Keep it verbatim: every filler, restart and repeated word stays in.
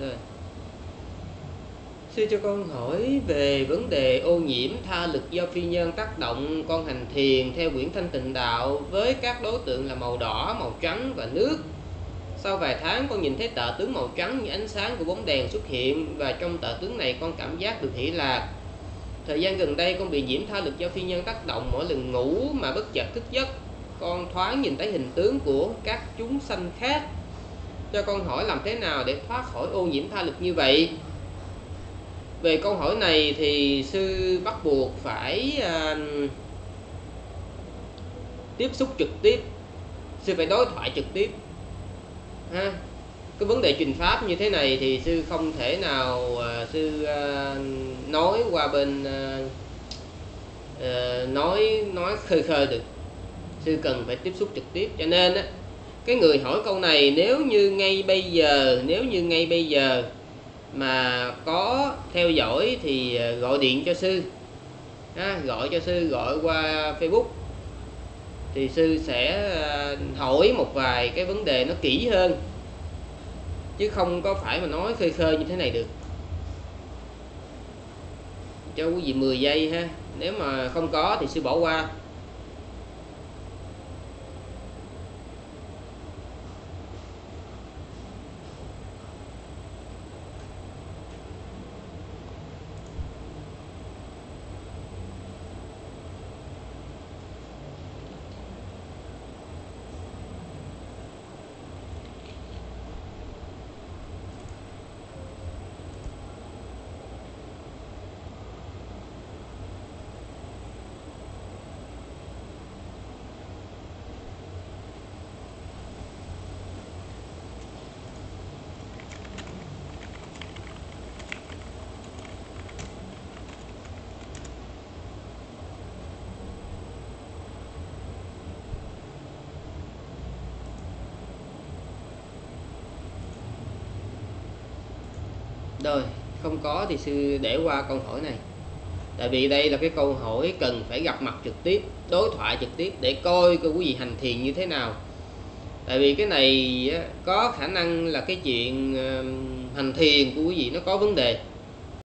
Rồi. Sư cho con hỏi về vấn đề ô nhiễm tha lực do phi nhân tác động. Con hành thiền theo quyển Thanh Tịnh Đạo với các đối tượng là màu đỏ, màu trắng và nước. Sau vài tháng con nhìn thấy tợ tướng màu trắng như ánh sáng của bóng đèn xuất hiện, và trong tợ tướng này con cảm giác được hỷ lạc. Thời gian gần đây con bị nhiễm tha lực do phi nhân tác động, mỗi lần ngủ mà bất chợt thức giấc, con thoáng nhìn thấy hình tướng của các chúng sanh khác. Cho con hỏi làm thế nào để thoát khỏi ô nhiễm tha lực như vậy? Về câu hỏi này thì sư bắt buộc phải à, tiếp xúc trực tiếp, sư phải đối thoại trực tiếp. Ha. Cái vấn đề truyền pháp như thế này thì sư không thể nào à, sư à, nói qua bên à, à, nói nói khơi khơi được. Sư cần phải tiếp xúc trực tiếp. Cho nên á, cái người hỏi câu này nếu như ngay bây giờ nếu như ngay bây giờ mà có theo dõi thì gọi điện cho sư, à, gọi cho sư gọi qua Facebook thì sư sẽ hỏi một vài cái vấn đề nó kỹ hơn, chứ không có phải mà nói khơi khơi như thế này được. Cho quý vị mười giây ha, nếu mà không có thì sư bỏ qua. Rồi, không có thì sư để qua câu hỏi này. Tại vì đây là cái câu hỏi cần phải gặp mặt trực tiếp, đối thoại trực tiếp để coi coi quý vị hành thiền như thế nào. Tại vì cái này có khả năng là cái chuyện hành thiền của quý vị nó có vấn đề.